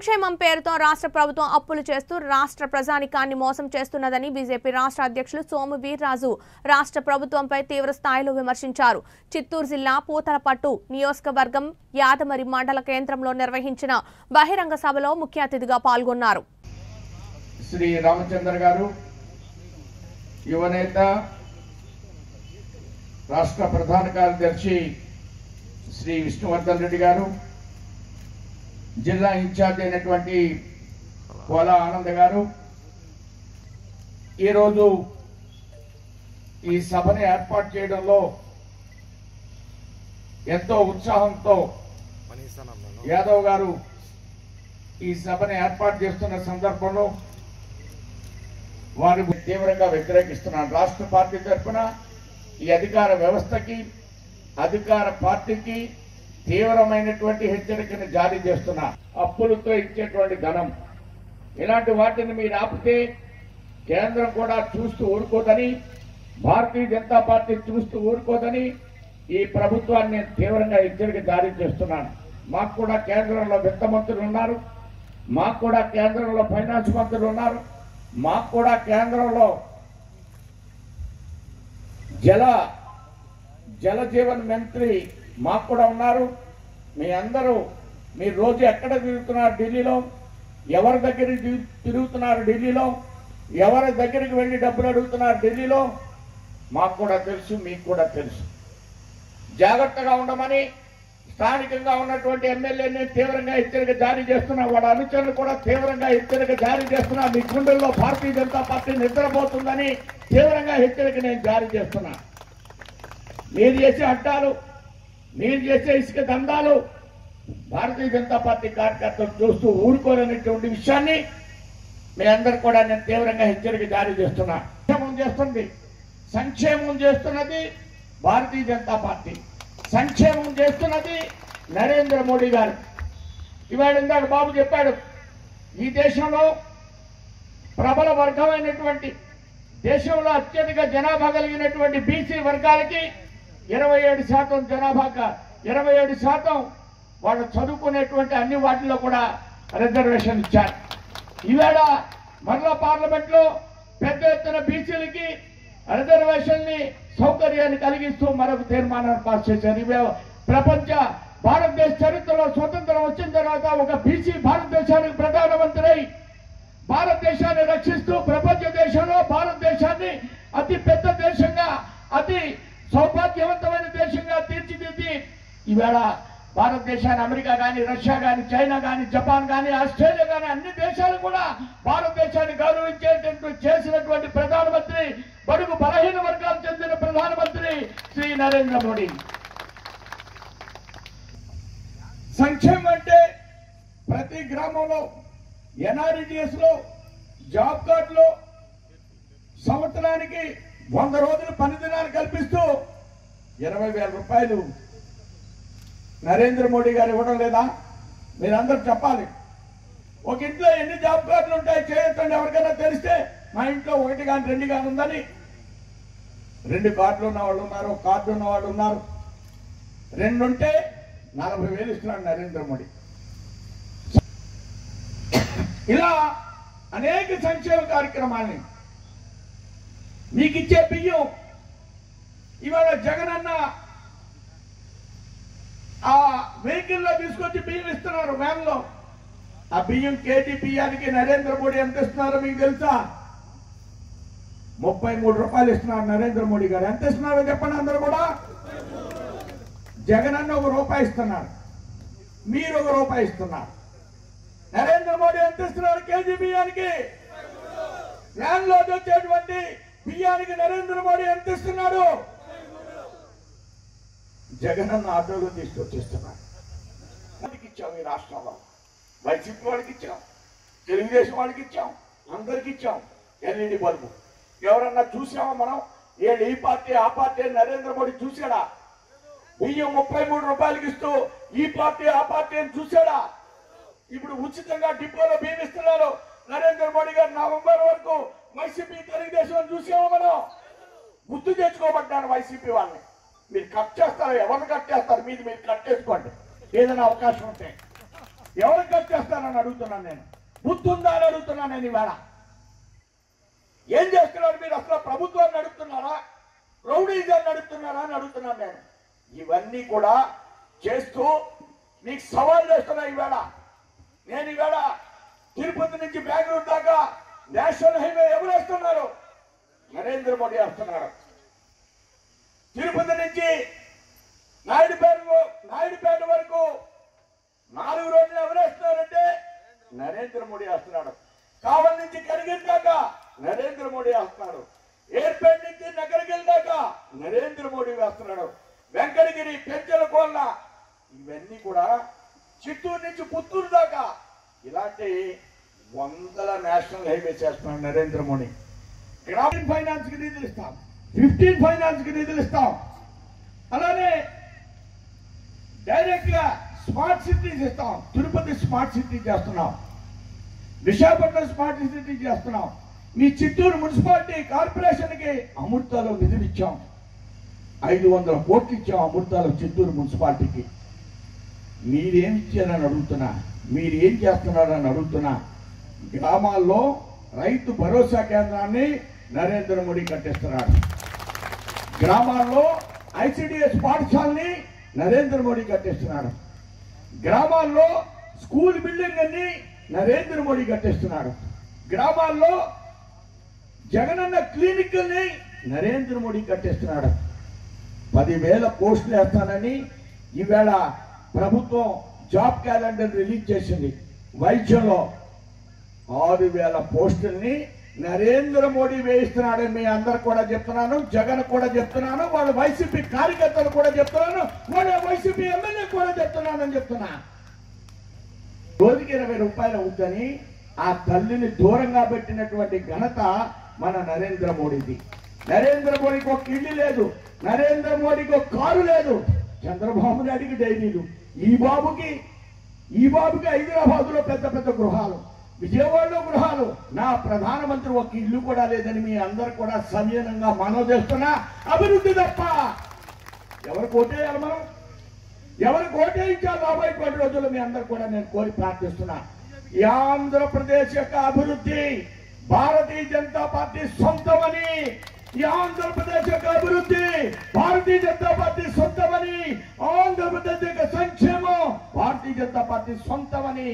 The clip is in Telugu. సంక్షేమం పేరుతో రాష్ట్ర ప్రభుత్వం అప్పులు చేస్తూ రాష్ట్ర ప్రజానికాన్ని మోసం చేస్తున్నదని బీజేపీ రాష్ట్ర అధ్యక్షులు సోము వీర్రాజు రాష్ట్ర ప్రభుత్వంపై తీవ్ర స్థాయిలో విమర్శించారు. చిత్తూరు జిల్లా పూతలపట్టు నియోజకవర్గం యాదమరి మండల కేంద్రంలో నిర్వహించిన బహిరంగ సభలో ముఖ్య అతిథిగా పాల్గొన్నారు. శ్రీ రామచంద్ర గారు యువనేత రాష్ట్ర ప్రధాన కార్యదర్శి శ్రీ విష్ణువర్ధన్ రెడ్డి గారు जिला इंचार्ज कोला आनंद गारू सभने एर्पाटु चेयडंलो एंतो उत्साहंतो यादव गारू सभने एर्पाटु चेस्तुन्न संदर्भंलो वारि तीव्रंगा व्यतिरेकिस्तुन्नारु. राष्ट्र पार्टी तर्पुन ई अधिकार व्यवस्थकी अधिकार पार्टीकी తీవ్రమైనటువంటి హెచ్చరికను జారీ చేస్తున్నా. అప్పులతో ఇచ్చేటువంటి ధనం ఇలాంటి వాటిని మీరు ఆపితే కేంద్రం కూడా చూస్తూ ఊరుకోదని, భారతీయ జనతా పార్టీ చూస్తూ ఊరుకోదని ఈ ప్రభుత్వాన్ని తీవ్రంగా హెచ్చరిక జారీ చేస్తున్నాను. మాకు కూడా కేంద్రంలో విత్త మంత్రులు ఉన్నారు, మాకు కూడా కేంద్రంలో ఫైనాన్స్ మంత్రులు ఉన్నారు, మాకు కూడా కేంద్రంలో జలజీవన్ మంత్రి మాకు కూడా ఉన్నారు. మీ అందరూ మీ రోజు ఎక్కడ తిరుగుతున్నారు? ఢిల్లీలో ఎవరి దగ్గరికి తిరుగుతున్నారు? ఢిల్లీలో ఎవరి దగ్గరికి వెళ్లి డబ్బులు అడుగుతున్నారు? ఢిల్లీలో మాకు కూడా తెలుసు, మీకు కూడా తెలుసు. జాగ్రత్తగా ఉండమని స్థానికంగా ఉన్నటువంటి ఎమ్మెల్యేని తీవ్రంగా హెచ్చరిక జారీ చేస్తున్నా, వాళ్ళ అనుచరులు కూడా తీవ్రంగా హెచ్చరిక జారీ చేస్తున్నా. మీ గుండెల్లో భారతీయ జనతా పార్టీ నిద్రపోతుందని తీవ్రంగా హెచ్చరిక నేను జారీ చేస్తున్నా. మీరు చేసే అడ్డాలు, మీరు చేసే ఇసుక దందాలు భారతీయ జనతా పార్టీ కార్యకర్తలు చూస్తూ ఊరుకోలేనటువంటి విషయాన్ని మీ అందరు కూడా నేను తీవ్రంగా హెచ్చరిక జారీ చేస్తున్నా. సంక్షేమం చేస్తున్నది భారతీయ జనతా పార్టీ, సంక్షేమం చేస్తున్నది నరేంద్ర మోడీ గారు. ఇవాళ ఇందాక బాబు చెప్పాడు, ఈ దేశంలో ప్రబల వర్గమైనటువంటి, దేశంలో అత్యధిక జనాభా కలిగినటువంటి బీసీ వర్గాలకి 27% జనాభాగా 27% వాళ్ళు చదువుకునేటువంటి అన్ని వాటిల్లో కూడా రిజర్వేషన్ ఇచ్చారు. ఈవేళ మరలా పార్లమెంట్ లో పెద్ద ఎత్తున బీసీలకి రిజర్వేషన్ ని సౌకర్యాన్ని కలిగిస్తూ మరొక తీర్మానాన్ని పాస్ చేశారు. ఇవే ప్రపంచ భారతదేశ చరిత్రలో స్వతంత్రం వచ్చిన తర్వాత ఒక బీసీ భారతదేశానికి ప్రధానమంత్రి, భారతదేశాన్ని రక్షిస్తూ ప్రపంచ దేశంలో భారతదేశాన్ని అతి పెద్ద దేశంగా, అతి సౌభాగ్యవంతమైన దేశంగా తీర్చిదిద్ది ఈవేళ భారతదేశాన్ని అమెరికా కానీ, రష్యా కానీ, చైనా కానీ, జపాన్ కానీ, ఆస్ట్రేలియా కానీ అన్ని దేశాలు కూడా భారతదేశాన్ని గౌరవించేటట్టు చేసినటువంటి ప్రధానమంత్రి, బడుగు బలహీన వర్గాలకు చెందిన ప్రధానమంత్రి శ్రీ నరేంద్ర మోడీ. సంక్షేమం అంటే ప్రతి గ్రామంలో ఎన్ఆర్ఈటీఎస్ లో జాబ్ కార్డులో సంవత్సరానికి 100 రోజులు పని దినాలు కల్పిస్తూ 20,000 రూపాయలు నరేంద్ర మోడీ గారు ఇవ్వడం లేదా? మీరందరూ చెప్పాలి. ఒక ఇంట్లో ఎన్ని జాబ్ కార్డులు ఉంటాయి చేయొచ్చండి, ఎవరికైనా తెలిస్తే. మా ఇంట్లో 1 కానీ 2 కానీ ఉందని 2 కార్డులు ఉన్న వాళ్ళు ఉన్నారు, 1 కార్డు ఉన్న వాళ్ళు ఉన్నారు. 2 ఉంటే 40,000 ఇస్తున్నాడు నరేంద్ర మోడీ. ఇలా అనేక సంక్షేమ కార్యక్రమాలని, మీకిచ్చే బియ్యం. ఇవాళ జగన్ అన్న ఆ వెహికల్లో తీసుకొచ్చి బియ్యం ఇస్తున్నారు, వ్యాన్లో. ఆ బియ్యం కేజీ బియ్యానికి నరేంద్ర మోడీ ఎంత ఇస్తున్నారో మీకు తెలుసా? 33 రూపాయలు ఇస్తున్నారు నరేంద్ర మోడీ గారు. ఎంత ఇస్తున్నారో చెప్పండి అందరూ కూడా. జగన్ అన్న 1 రూపాయి ఇస్తున్నారు, మీరు 1 రూపాయి ఇస్తున్నారు. నరేంద్ర మోడీ ఎంత ఇస్తున్నారు కేజీ బియ్యానికి? వ్యాన్లో వచ్చేటువంటి బియ్యానికి నరేంద్ర మోడీ ఎంత ఇస్తున్నాడు? జగన్ అన్న ఆటోలో తీసుకొచ్చిస్తున్నాడు. వాడికి ఇచ్చాం, ఈ రాష్ట్రంలో వైసీపీ వాడికి ఇచ్చాం, తెలుగుదేశం వాడికి ఇచ్చాం, అందరికి ఇచ్చాం. ఎల్ఈడి బల్బు ఎవరన్నా చూసామా మనం? ఏడు ఈ పార్టీ ఆ పార్టీ నరేంద్ర మోడీ చూసాడా? బియ్యం 33 రూపాయలకి ఇస్తూ ఈ పార్టీ ఆ పార్టీ అని చూసాడా? ఇప్పుడు ఉచితంగా డిపోలో బియ్యం ఇస్తున్నారు నరేంద్ర మోడీ గారు. నవంబర్ వరకు వైసీపీ తెలుగుదేశం చూసామో మనం? గుర్తు తెచ్చుకోబడ్డాను వైసీపీ వాళ్ళని. మీరు కట్ చేస్తారు, ఎవరిని కట్ చేస్తారు? మీది మీరు కట్ చేసుకోండి ఏదైనా అవకాశం ఉంటే. ఎవరు కట్ చేస్తారని అడుగుతున్నాను నేను. బుద్ధుందా అని అడుగుతున్నాను నేను. ఇవాళ ఏం చేస్తున్నారు మీరు? అసలు ప్రభుత్వాన్ని నడుపుతున్నారా, రౌడీజాన్ని నడుపుతున్నారా అని అడుగుతున్నాను నేను. ఇవన్నీ కూడా చేస్తూ మీకు సవాల్ చేస్తున్నా. ఈవేళ నేను ఈవేళ తిరుపతి నుంచి బెంగళూరు దాకా నేషనల్ హైవే ఎవరు వేస్తున్నారు? నరేంద్ర మోడీ వేస్తున్నారు. తిరుపతి నుంచి నాయుడుపేట వరకు 4 రోడ్లు ఎవరు వేస్తున్నారంటే నరేంద్ర మోడీ వేస్తున్నాడు. కావలి నుంచి కరిగిల్ దాకా నరేంద్ర మోడీ వేస్తున్నాడు. ఎయిర్పేట్ నుంచి నగరగిల్ దాకా నరేంద్ర మోడీ వేస్తున్నాడు. వెంకటగిరి, పెంచలకోళ్ళ, ఇవన్నీ కూడా చిత్తూరు నుంచి పుత్తూరు దాకా ఇలాంటి 100 నేషనల్ హైవే చేస్తున్నాడు నరేంద్ర మోడీ. గ్రామీణ ఫైనాన్స్ కి నిధులు ఇస్తాం, 15 ఫైనాన్స్ కి నిధులు ఇస్తాం, అలానే డైరెక్ట్ గా స్మార్ట్ సిటీస్ ఇస్తాం. తిరుపతి స్మార్ట్ సిటీ చేస్తున్నాం, విశాఖపట్నం స్మార్ట్ సిటీ చేస్తున్నాం. మీ చిత్తూరు మున్సిపాలిటీ కార్పొరేషన్ కి అమృతాలో నిధులు ఇచ్చాం, 500 కోట్లు ఇచ్చాం అమృతాలో చిత్తూరు మున్సిపాలిటీకి. మీరేం ఇచ్చారని అడుగుతున్నా, మీరేం చేస్తున్నారని అడుగుతున్నా. గ్రామాల్లో రైతు భరోసా కేంద్రాన్ని నరేంద్ర మోడీ కట్టిస్తున్నాడు. గ్రామాల్లో ICDS పాఠశాలని నరేంద్ర మోడీ కట్టిస్తున్నాడు. గ్రామాల్లో స్కూల్ బిల్డింగ్ అన్ని నరేంద్ర మోడీ కట్టిస్తున్నాడు. గ్రామాల్లో జగనన్న క్లినిక్ని నరేంద్ర మోడీ కట్టిస్తున్నాడు. 10,000 పోస్టులు వేస్తానని ఈవేళ ప్రభుత్వం జాబ్ క్యాలెండర్ రిలీజ్ చేసింది. వైద్యంలో 6,000 పోస్టుల్ని నరేంద్ర మోడీ వేయిస్తున్నాడని మీ అందరు కూడా చెప్తున్నాను, జగన్ కూడా చెప్తున్నాను, వాళ్ళ వైసీపీ కార్యకర్తలు కూడా చెప్తున్నాను, వాళ్ళ వైసీపీ ఎమ్మెల్యే కూడా చెప్తున్నానని చెప్తున్నా. రోజుకి 20 రూపాయలు అవుతుంది. ఆ తల్లిని దూరంగా పెట్టినటువంటి ఘనత మన నరేంద్ర మోడీది. నరేంద్ర మోడీకి ఒక ఇల్లు లేదు, నరేంద్ర మోడీకి ఒక కారు లేదు, చంద్రబాబు నాయుడికి డైరీలు, ఈ బాబుకి హైదరాబాద్లో పెద్ద పెద్ద గృహాలు, విజయవాడలో గృహాలు. నా ప్రధానమంత్రి ఒక ఇల్లు కూడా లేదని మీ అందరు కూడా సంయమనంగా మనవి చేస్తున్నా. అభివృద్ధి తప్ప ఎవరు కోటేయాలి, మనం ఎవరు కోటేయించాలి? 40 రోజులు మీ అందరు కూడా నేను కోరి ప్రార్థిస్తున్నా. ఈ ఆంధ్రప్రదేశ్ యొక్క అభివృద్ధి భారతీయ జనతా పార్టీ సొంతమని, ఈ ఆంధ్రప్రదేశ్ యొక్క అభివృద్ధి భారతీయ జనతా పార్టీ సొంతమని, ఆంధ్రప్రదేశ్ యొక్క సంక్షేమం భారతీయ జనతా పార్టీ సొంతమని